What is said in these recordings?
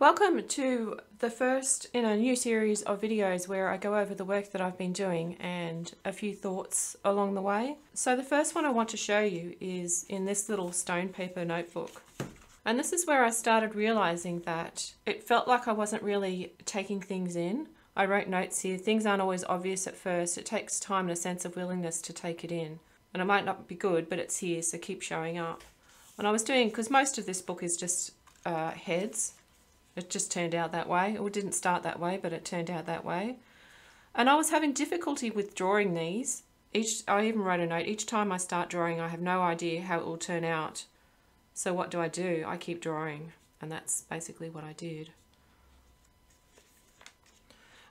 Welcome to the first in a new series of videos where I go over the work that I've been doing and a few thoughts along the way. So the first one I want to show you is in this little stone paper notebook. And this is where I started realizing that it felt like I wasn't really taking things in. I wrote notes here. Things aren't always obvious at first. It takes time and a sense of willingness to take it in. And it might not be good, but it's here, so keep showing up. And I was doing, because most of this book is just heads. It just turned out that way. It didn't start that way, but it turned out that way. And I was having difficulty with drawing these. I even wrote a note. Each time I start drawing, I have no idea how it will turn out. So what do? I keep drawing. And that's basically what I did.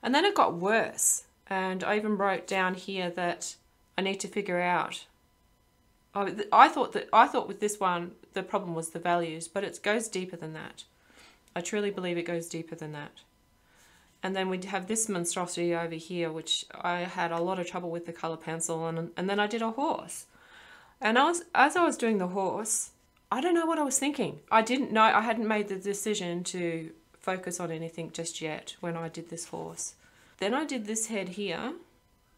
And then it got worse. And I even wrote down here that I need to figure out. I thought with this one, the problem was the values, but it goes deeper than that. I truly believe it goes deeper than that. And then we have this monstrosity over here, which I had a lot of trouble with the colour pencil, and then I did a horse. And as I was doing the horse, I don't know what I was thinking. I didn't know, I hadn't made the decision to focus on anything just yet when I did this horse. Then I did this head here,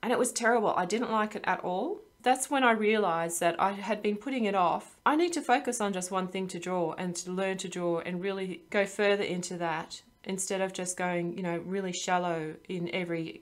and it was terrible. I didn't like it at all. That's when I realized that I had been putting it off. I need to focus on just one thing to draw and to learn to draw and really go further into that instead of just going, you know, really shallow in every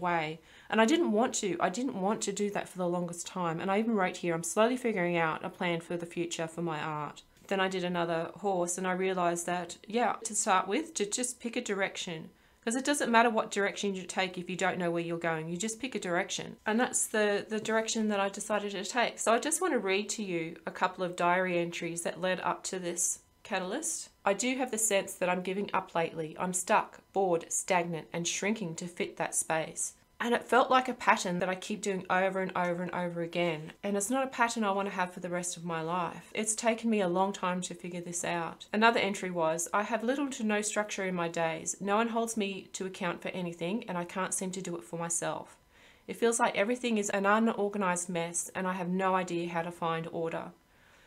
way. And I didn't want to. I didn't want to do that for the longest time. And I even wrote here, I'm slowly figuring out a plan for the future for my art. Then I did another horse and I realized that, yeah, to start with, to just pick a direction. Because it doesn't matter what direction you take if you don't know where you're going. You just pick a direction. And that's the direction that I decided to take. So I just want to read to you a couple of diary entries that led up to this catalyst. I do have the sense that I'm giving up lately. I'm stuck, bored, stagnant, and shrinking to fit that space. And it felt like a pattern that I keep doing over and over and over again. And it's not a pattern I want to have for the rest of my life. It's taken me a long time to figure this out. Another entry was, I have little to no structure in my days. No one holds me to account for anything and I can't seem to do it for myself. It feels like everything is an unorganized mess and I have no idea how to find order.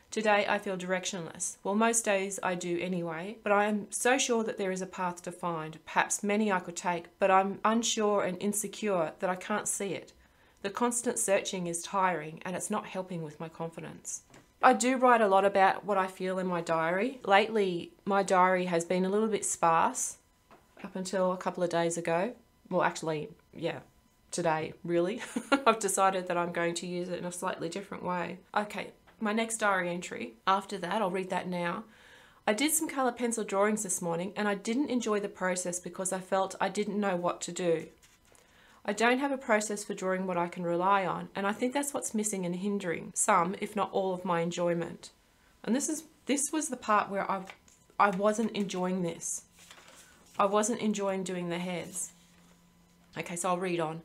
Today I feel directionless. Well, most days I do anyway, but I am so sure that there is a path to find, perhaps many I could take, but I'm unsure and insecure that I can't see it. The constant searching is tiring and it's not helping with my confidence. I do write a lot about what I feel in my diary. Lately, my diary has been a little bit sparse up until a couple of days ago. Well, actually, yeah. Today, really. I've decided that I'm going to use it in a slightly different way. Okay. My next diary entry, after that, I'll read that now. I did some colour pencil drawings this morning and I didn't enjoy the process because I felt I didn't know what to do. I don't have a process for drawing what I can rely on, and I think that's what's missing and hindering some, if not all, of my enjoyment. And this was the part where I wasn't enjoying this. I wasn't enjoying doing the heads. Okay, so I'll read on.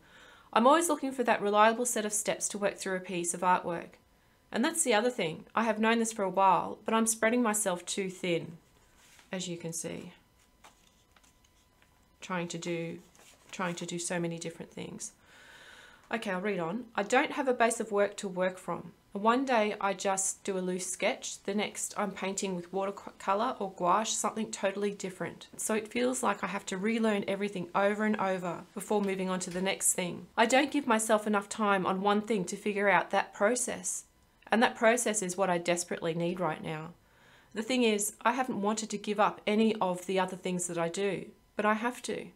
I'm always looking for that reliable set of steps to work through a piece of artwork. And that's the other thing. I have known this for a while, but I'm spreading myself too thin, as you can see. Trying to do so many different things. Okay, I'll read on. I don't have a base of work to work from. One day I just do a loose sketch. The next I'm painting with watercolor or gouache, something totally different. So it feels like I have to relearn everything over and over before moving on to the next thing. I don't give myself enough time on one thing to figure out that process. And that process is what I desperately need right now. The thing is, I haven't wanted to give up any of the other things that I do, but I have to.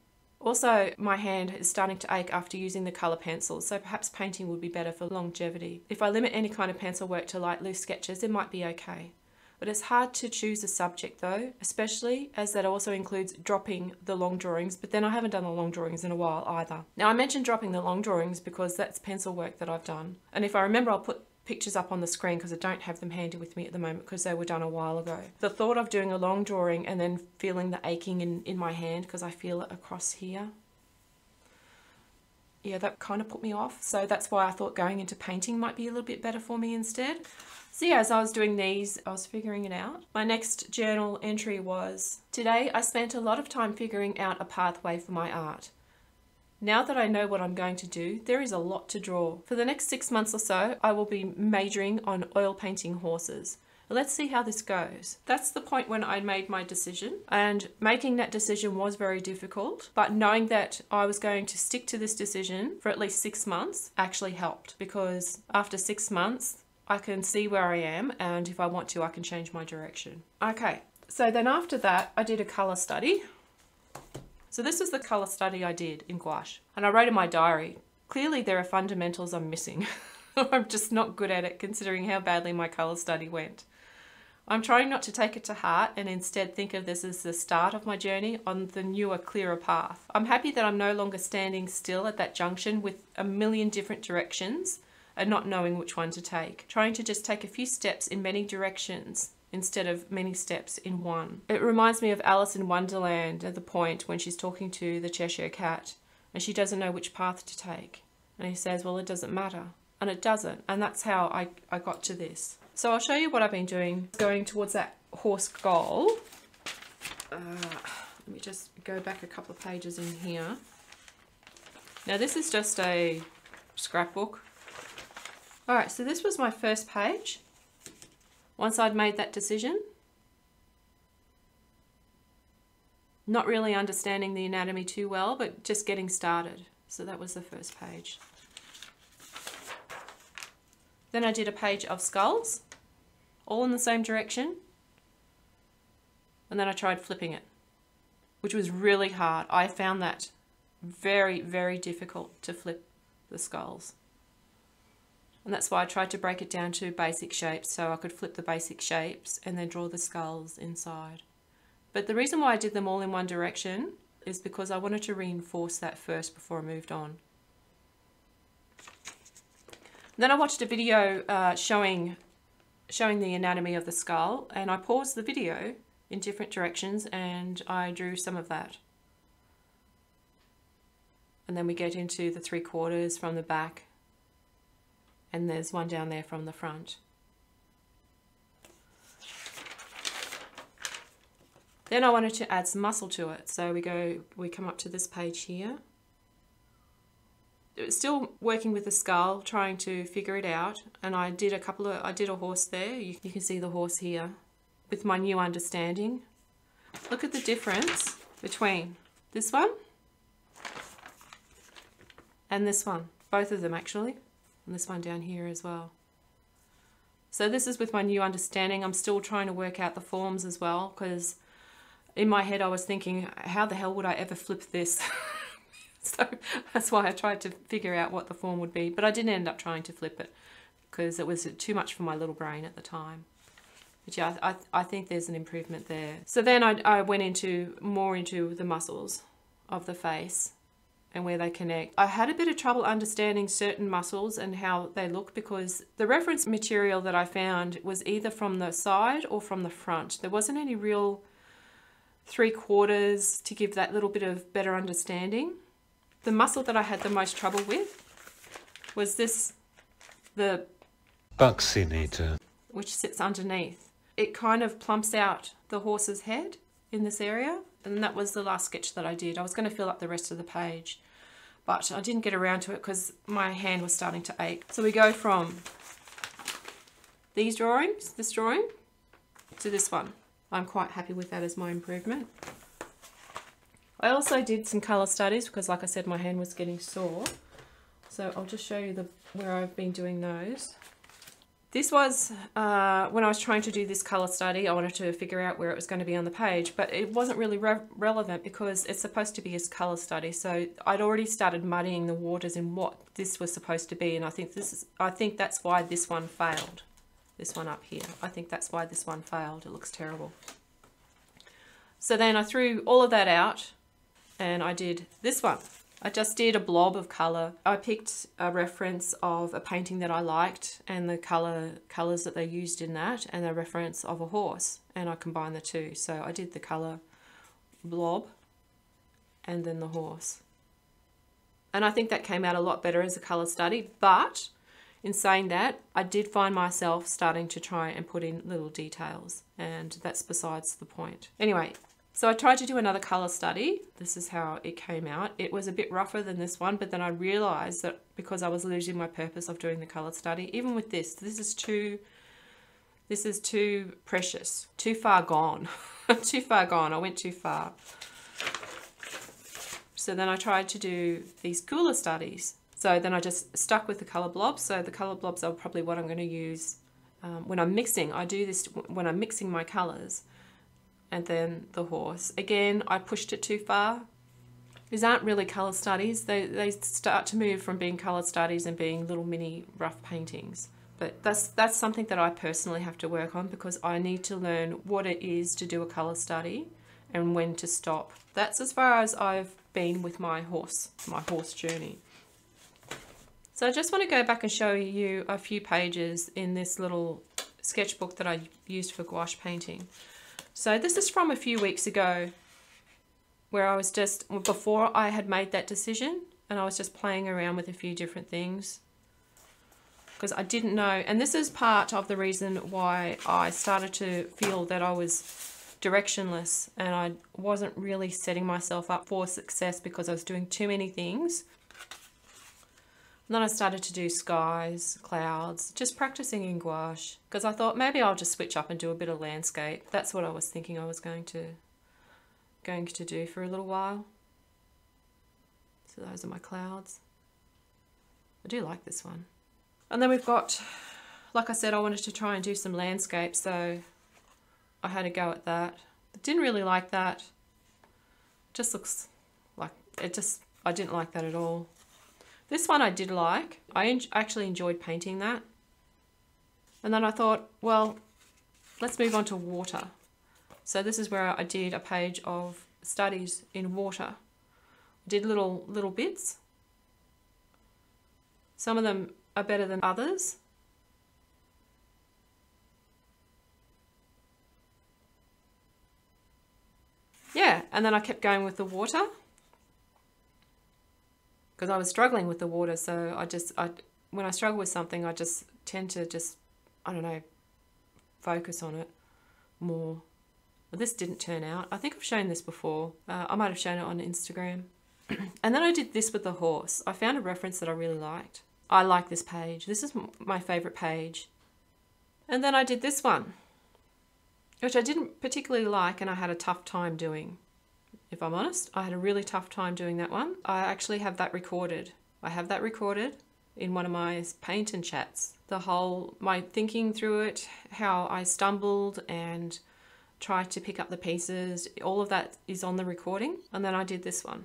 Also, my hand is starting to ache after using the colour pencil, so perhaps painting would be better for longevity. If I limit any kind of pencil work to light, loose sketches, it might be okay. But it's hard to choose a subject though, especially as that also includes dropping the long drawings, but then I haven't done the long drawings in a while either. Now I mentioned dropping the long drawings because that's pencil work that I've done. And if I remember, I'll put pictures up on the screen because I don't have them handy with me at the moment because they were done a while ago. The thought of doing a long drawing and then feeling the aching in my hand because I feel it across here. Yeah, that kind of put me off. So that's why I thought going into painting might be a little bit better for me instead. So yeah, as I was doing these, I was figuring it out. My next journal entry was, today I spent a lot of time figuring out a pathway for my art. Now that I know what I'm going to do, there is a lot to draw. For the next 6 months or so, I will be majoring on oil painting horses. Let's see how this goes. That's the point when I made my decision, and making that decision was very difficult, but knowing that I was going to stick to this decision for at least 6 months actually helped, because after 6 months I can see where I am, and if I want to I can change my direction. Okay, so then after that I did a colour study. So this is the colour study I did in gouache, and I wrote in my diary, clearly there are fundamentals I'm missing. I'm just not good at it, considering how badly my colour study went. I'm trying not to take it to heart and instead think of this as the start of my journey on the newer, clearer path. I'm happy that I'm no longer standing still at that junction with a million different directions and not knowing which one to take. Trying to just take a few steps in many directions instead of many steps in one. It reminds me of Alice in Wonderland at the point when she's talking to the Cheshire Cat and she doesn't know which path to take. And he says, well, it doesn't matter. And it doesn't, and that's how I got to this. So I'll show you what I've been doing going towards that horse goal. Let me just go back a couple of pages in here. Now this is just a scrapbook. All right, so this was my first page once I'd made that decision. Not really understanding the anatomy too well, but just getting started. So that was the first page. Then I did a page of skulls, all in the same direction, and then I tried flipping it, which was really hard. I found that very, very difficult to flip the skulls, and that's why I tried to break it down to basic shapes so I could flip the basic shapes and then draw the skulls inside. But the reason why I did them all in one direction is because I wanted to reinforce that first before I moved on. Then I watched a video showing the anatomy of the skull, and I paused the video in different directions and I drew some of that. And then we get into the three quarters from the back, and there's one down there from the front. Then I wanted to add some muscle to it, so we come up to this page here. It was still working with the skull, trying to figure it out, and I did a horse there. You can see the horse here with my new understanding. Look at the difference between this one and this one, both of them actually, and this one down here as well. So this is with my new understanding. I'm still trying to work out the forms as well, because in my head I was thinking, how the hell would I ever flip this? So that's why I tried to figure out what the form would be, but I didn't end up trying to flip it because it was too much for my little brain at the time. But yeah, I think there's an improvement there. So then I went more into the muscles of the face and where they connect. I had a bit of trouble understanding certain muscles and how they look, because the reference material that I found was either from the side or from the front. There wasn't any real three quarters to give that little bit of better understanding. The muscle that I had the most trouble with was this, the buccinator, which sits underneath. It kind of plumps out the horse's head in this area, and that was the last sketch that I did. I was going to fill up the rest of the page, but I didn't get around to it because my hand was starting to ache. So we go from these drawings, this drawing, to this one. I'm quite happy with that as my improvement. I also did some colour studies because, like I said, my hand was getting sore. So I'll just show you where I've been doing those. This was when I was trying to do this colour study, I wanted to figure out where it was going to be on the page, but it wasn't really relevant because it's supposed to be a colour study. So I'd already started muddying the waters in what this was supposed to be, and I think that's why this one failed. This one up here. I think that's why this one failed. It looks terrible. So then I threw all of that out. And I did this one. I just did a blob of colour. I picked a reference of a painting that I liked and the colours that they used in that, and a reference of a horse, and I combined the two. So I did the colour blob and then the horse. And I think that came out a lot better as a colour study, but in saying that, I did find myself starting to try and put in little details, and that's besides the point. Anyway, so I tried to do another colour study. This is how it came out. It was a bit rougher than this one, but then I realised that because I was losing my purpose of doing the colour study, even with this is too This is too precious, too far gone. Too far gone, I went too far. So then I tried to do these cooler studies. So then I just stuck with the colour blobs. So the colour blobs are probably what I'm going to use when I'm mixing. I do this when I'm mixing my colours. And then the horse. Again, I pushed it too far. These aren't really colour studies. They start to move from being colour studies and being little mini rough paintings. But that's something that I personally have to work on, because I need to learn what it is to do a colour study and when to stop. That's as far as I've been with my horse journey. So I just want to go back and show you a few pages in this little sketchbook that I used for gouache painting. So this is from a few weeks ago, where I was just, before I had made that decision, and I was just playing around with a few different things, because I didn't know. And this is part of the reason why I started to feel that I was directionless and I wasn't really setting myself up for success, because I was doing too many things. And then I started to do skies, clouds, just practicing in gouache, because I thought maybe I'll just switch up and do a bit of landscape. That's what I was thinking I was going to do for a little while. So those are my clouds. I do like this one. And then we've got, like I said, I wanted to try and do some landscape, so I had a go at that. I didn't really like that. Just looks like, I didn't like that at all. This one I did like. I actually enjoyed painting that. And then I thought, well, let's move on to water. So this is where I did a page of studies in water. I did little bits. Some of them are better than others. Yeah, and then I kept going with the water, because I was struggling with the water. So when I struggle with something, I just tend to I don't know, focus on it more. Well, this didn't turn out. I think I've shown this before. I might have shown it on Instagram. And then I did this with the horse. I found a reference that I really liked. I like this page. This is my favourite page. And then I did this one, which I didn't particularly like, and I had a tough time doing. If I'm honest, I had a really tough time doing that one. I actually have that recorded. I have that recorded in one of my paint and chats. My thinking through it, how I stumbled and tried to pick up the pieces, all of that is on the recording. And then I did this one,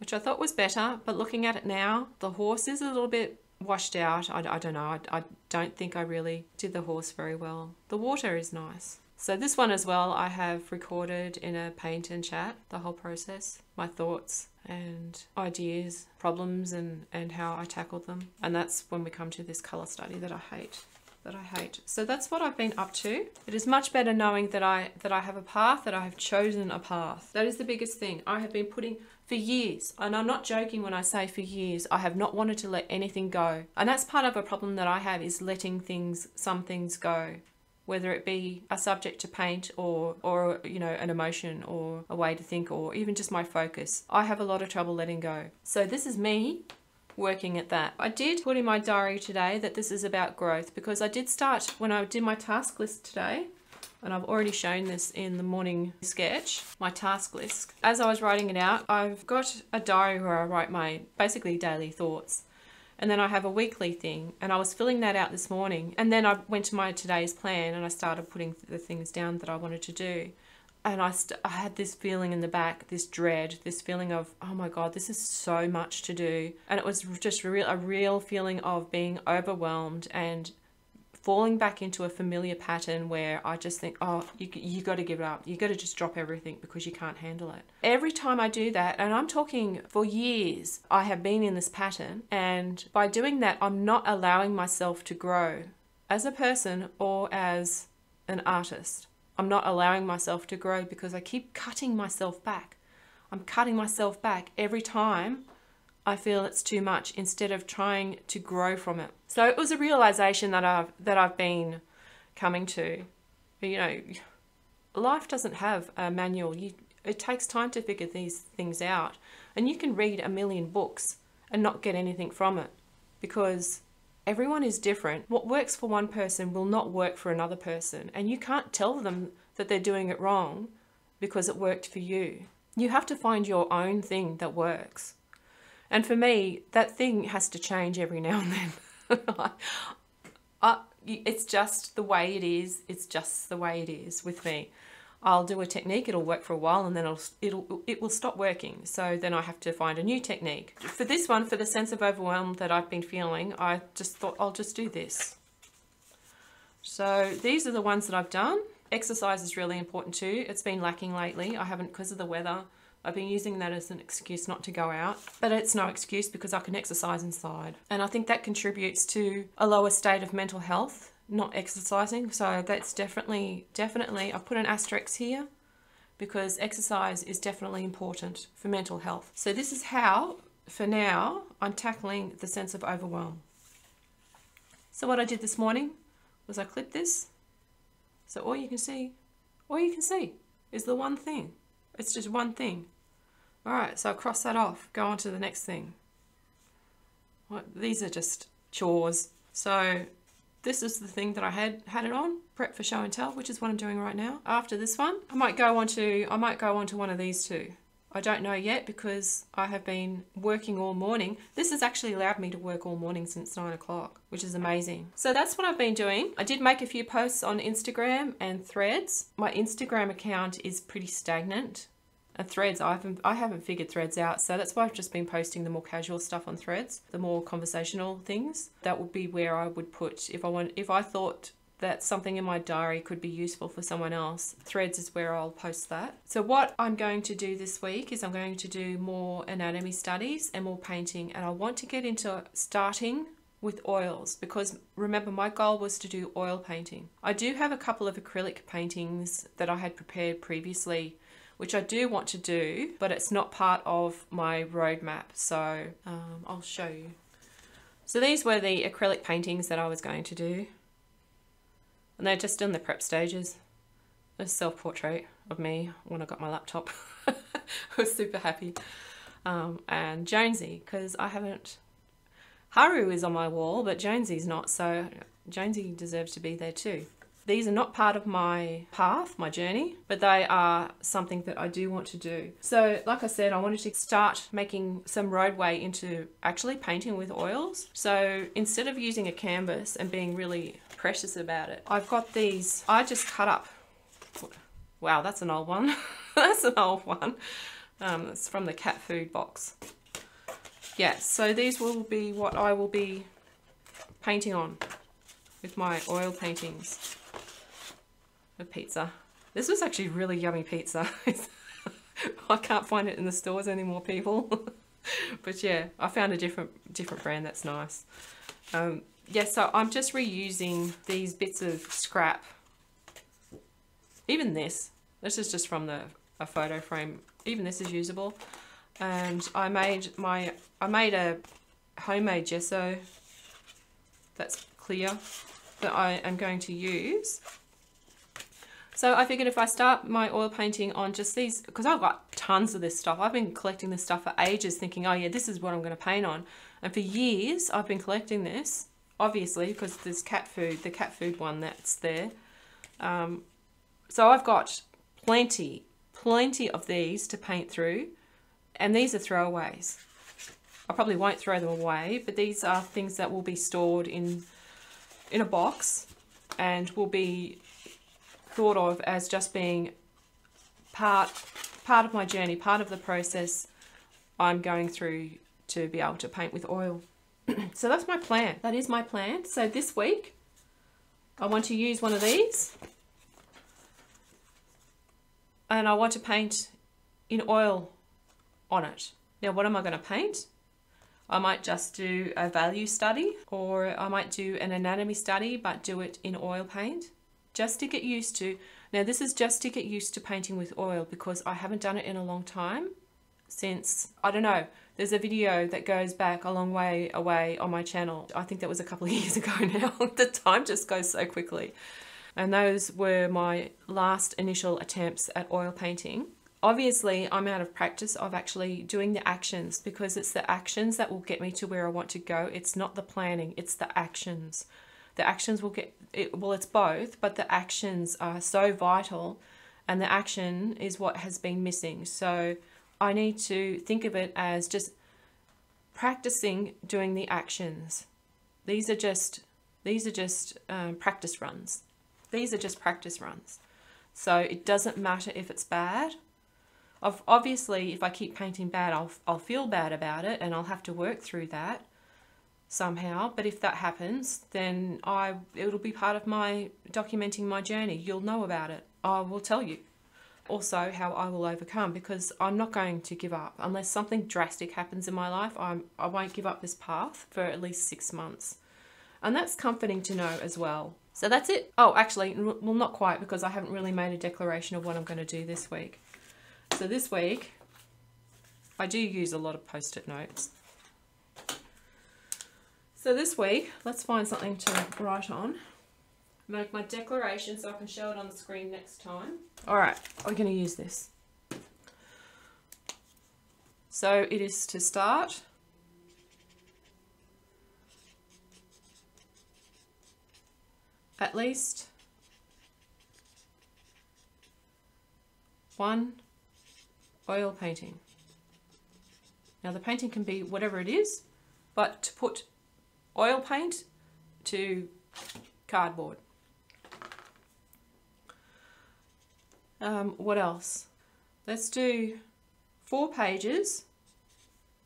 which I thought was better, but looking at it now, the horse is a little bit washed out. I don't know, I don't think I really did the horse very well. The water is nice. So this one as well, I have recorded in a paint and chat, the whole process, my thoughts and ideas, problems and how I tackled them. And that's when we come to this colour study that I hate. So that's what I've been up to. It is much better knowing that I have a path, that I have chosen a path. That is the biggest thing. I have been putting for years, and I'm not joking when I say for years, I have not wanted to let anything go. And that's part of a problem that I have, is letting things, some things go, whether it be a subject to paint or you know, an emotion or a way to think, or even just my focus. I have a lot of trouble letting go. So this is me working at that. I did put in my diary today that this is about growth, because I did start, when I did my task list today, and I've already shown this in the morning sketch, my task list. As I was writing it out, I've got a diary where I write my basically daily thoughts, and then I have a weekly thing, and I was filling that out this morning, and then I went to my today's plan and I started putting the things down that I wanted to do. And I had this feeling in the back, this dread, this feeling of, oh my God, this is so much to do. And it was just a real feeling of being overwhelmed and falling back into a familiar pattern where I just think, oh, you got to give it up. You got to just drop everything because you can't handle it. Every time I do that, and I'm talking for years, I have been in this pattern. And by doing that, I'm not allowing myself to grow as a person or as an artist. I'm not allowing myself to grow because I keep cutting myself back. I'm cutting myself back every time I feel it's too much, instead of trying to grow from it. So it was a realization that I've been coming to. You know, life doesn't have a manual. It takes time to figure these things out, and you can read a million books and not get anything from it, because Everyone is different. What works for one person will not work for another person, and you can't tell them that they're doing it wrong because it worked for you. You have to find your own thing that works. And for me, that thing has to change every now and then. It's just the way it is. It's just the way it is with me. I'll do a technique, it'll work for a while, and then it will stop working. So then I have to find a new technique. For this one, for the sense of overwhelm that I've been feeling, I just thought I'll just do this. So these are the ones that I've done. Exercise is really important too. It's been lacking lately. I haven't, because of the weather, I've been using that as an excuse not to go out. But it's no excuse because I can exercise inside. And I think that contributes to a lower state of mental health, not exercising. So that's definitely, I've put an asterisk here because exercise is definitely important for mental health. So this is how, for now, I'm tackling the sense of overwhelm. So what I did this morning was I clipped this. So all you can see is the one thing. It's just one thing. All right, so I cross that off, go on to the next thing. These are just chores. So this is the thing that I had it on, prep for show and tell, which is what I'm doing right now. After this one, I might go on to one of these two. I don't know yet because I have been working all morning. This has actually allowed me to work all morning since 9 o'clock, which is amazing. So that's what I've been doing. I did make a few posts on Instagram and Threads. My Instagram account is pretty stagnant. And Threads, I haven't figured Threads out, so that's why I've just been posting the more casual stuff on Threads, the more conversational things. That would be where I would put, if I thought that something in my diary could be useful for someone else, Threads is where I'll post that. So what I'm going to do this week is I'm going to do more anatomy studies and more painting, and I want to get into starting with oils, because remember my goal was to do oil painting. I do have a couple of acrylic paintings that I had prepared previously, which I do want to do, but it's not part of my roadmap. So I'll show you. So these were the acrylic paintings that I was going to do. And they're just in the prep stages. A self-portrait of me when I got my laptop. I was super happy. And Jonesy, because I haven't... Haru is on my wall, but Jonesy's not, so Jonesy deserves to be there too. These are not part of my path, my journey, but they are something that I do want to do. So like I said, I wanted to start making some roadway into actually painting with oils. So instead of using a canvas and being really precious about it, I've got these, I just cut up. Wow, that's an old one. That's an old one. It's from the cat food box. Yeah, so these will be what I will be painting on with my oil paintings. A pizza. This was actually really yummy pizza. I can't find it in the stores anymore, people. But yeah, I found a different brand that's nice. Yeah, so I'm just reusing these bits of scrap. Even this is just from a photo frame. Even this is usable. And I made a homemade gesso that's clear that I am going to use. So I figured if I start my oil painting on just these, because I've got tons of this stuff. I've been collecting this stuff for ages thinking, oh yeah, this is what I'm going to paint on. And for years I've been collecting this, obviously, because there's cat food, the cat food one that's there. So I've got plenty of these to paint through. And these are throwaways. I probably won't throw them away, but these are things that will be stored in a box and will be thought of as just being part of my journey, part of the process I'm going through to be able to paint with oil. So that's my plan. That is my plan. So this week I want to use one of these and I want to paint in oil on it. Now what am I going to paint? I might just do a value study, or I might do an anatomy study but do it in oil paint. Just to get used to, now this is just to get used to painting with oil, because I haven't done it in a long time, since, I don't know, there's a video that goes back a long way away on my channel. I think that was a couple of years ago now. The time just goes so quickly. And those were my last initial attempts at oil painting. obviously I'm out of practice of actually doing the actions, because it's the actions that will get me to where I want to go. It's not the planning, it's the actions. The actions will get, it's both, but the actions are so vital, and the action is what has been missing. So I need to think of it as just practicing doing the actions. These are just practice runs. These are just practice runs. So it doesn't matter if it's bad. Obviously, if I keep painting bad, I'll feel bad about it and I'll have to work through that somehow. But if that happens, then it'll be part of my documenting my journey. You'll know about it. I will tell you. Also, how I will overcome, because I'm not going to give up. Unless something drastic happens in my life, I won't give up this path for at least 6 months. And that's comforting to know as well. So that's it. Oh, actually, well, not quite, because I haven't really made a declaration of what I'm going to do this week. So this week, I do use a lot of post-it notes. So this week, let's find something to write on. Make my declaration so I can show it on the screen next time. All right, we're going to use this. So it is to start at least one oil painting. Now the painting can be whatever it is, but to put oil paint to cardboard. What else? Let's do 4 pages.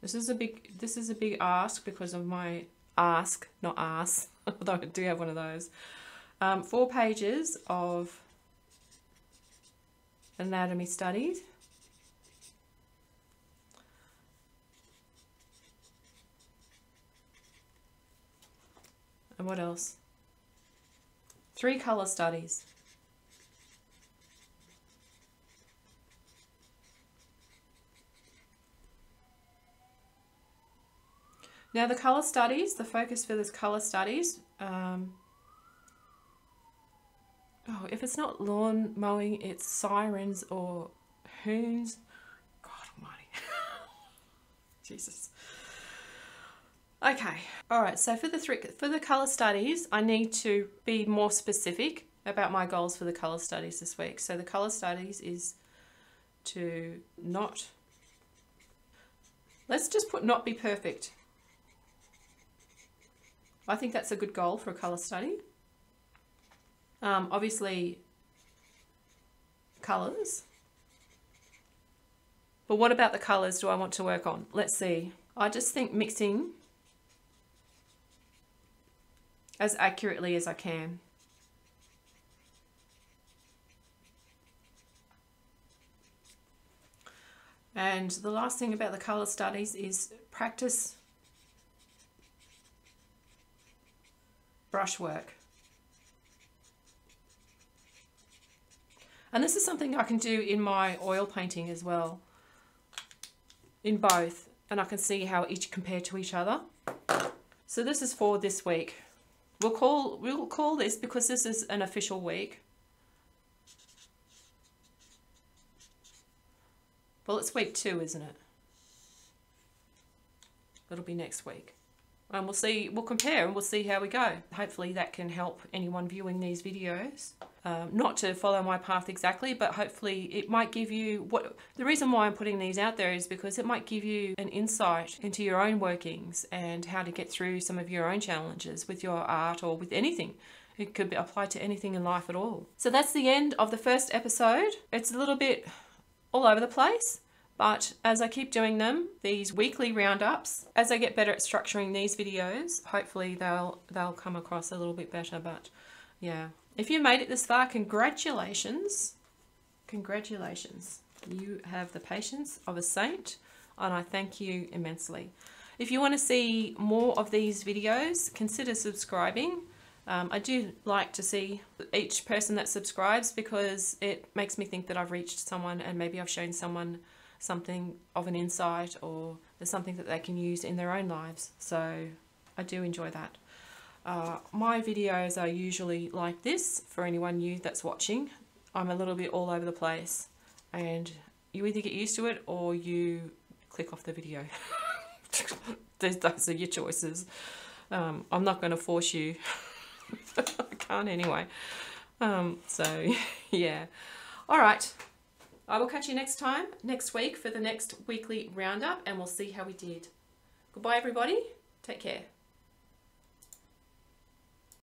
This is a big ask because of my ask, not ass, although I do have one of those. 4 pages of anatomy studies. And what else? 3 color studies. Now the color studies, the focus for this color studies, oh, if it's not lawn mowing, it's sirens or hoons. God almighty. Jesus. Okay. All right. So for the color studies, I need to be more specific about my goals for the color studies this week. So the color studies is to not, let's just put not be perfect. I think that's a good goal for a color study. Obviously, colours. But what about the colours do I want to work on? Let's see. I just think mixing as accurately as I can. And the last thing about the colour studies is practice brushwork. And this is something I can do in my oil painting as well, in both, and I can see how each compare to each other. So this is for this week. We'll call this, because this is an official week. Well, it's week 2, isn't it? It'll be next week. And we'll see, we'll compare and we'll see how we go. Hopefully that can help anyone viewing these videos. Not to follow my path exactly, but hopefully it might give you what, the reason why I'm putting these out there is because it might give you an insight into your own workings and how to get through some of your own challenges with your art or with anything. It could be applied to anything in life at all. So that's the end of the first episode. It's a little bit all over the place. But as I keep doing them, these weekly roundups, as I get better at structuring these videos, hopefully they'll come across a little bit better. But yeah, if you made it this far, congratulations. Congratulations. You have the patience of a saint, and I thank you immensely. If you want to see more of these videos, consider subscribing. I do like to see each person that subscribes, because it makes me think that I've reached someone and maybe I've shown someone something of an insight, or there's something that they can use in their own lives. So I do enjoy that. My videos are usually like this for anyone new that's watching. I'm a little bit all over the place, and you either get used to it or you click off the video. Those are your choices. I'm not going to force you. I can't anyway. So yeah. All right. I will catch you next time, next week, for the next weekly roundup, and we'll see how we did. Goodbye, everybody. Take care.